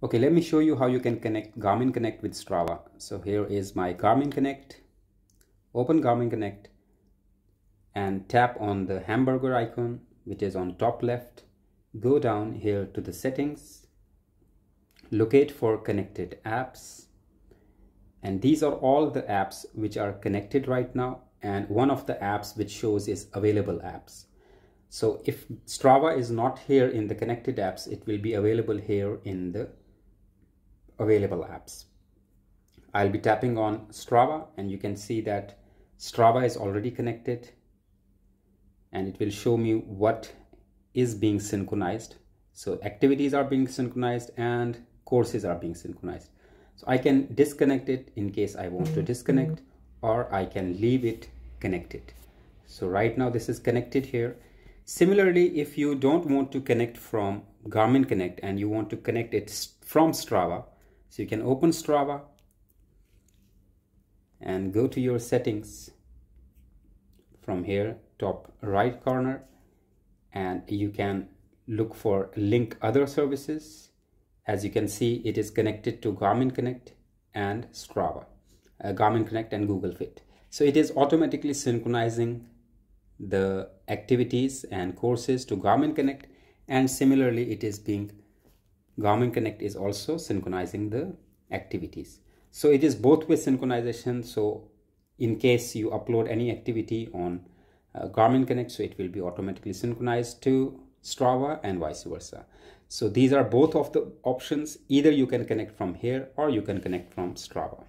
Okay, let me show you how you can connect Garmin Connect with Strava. So here is my Garmin Connect. Open Garmin Connect and tap on the hamburger icon, which is on top left. Go down here to the settings, locate for connected apps, and these are all the apps which are connected right now, and one of the apps which shows is available apps. So if Strava is not here in the connected apps, it will be available here in the available apps. I'll be tapping on Strava and you can see that Strava is already connected and it will show me what is being synchronized. So activities are being synchronized and courses are being synchronized. So I can disconnect it in case I want to disconnect, or I can leave it connected. So right now this is connected here. Similarly, if you don't want to connect from Garmin Connect and you want to connect it from Strava, so you can open Strava and go to your settings from here, top right corner, and you can look for link other services. As you can see, it is connected to Garmin Connect and Strava, Garmin Connect and Google Fit. So it is automatically synchronizing the activities and courses to Garmin Connect, and similarly it is being Garmin Connect is also synchronizing the activities. So it is both way synchronization. So in case you upload any activity on Garmin Connect, so it will be automatically synchronized to Strava and vice versa. So these are both of the options. Either you can connect from here or you can connect from Strava.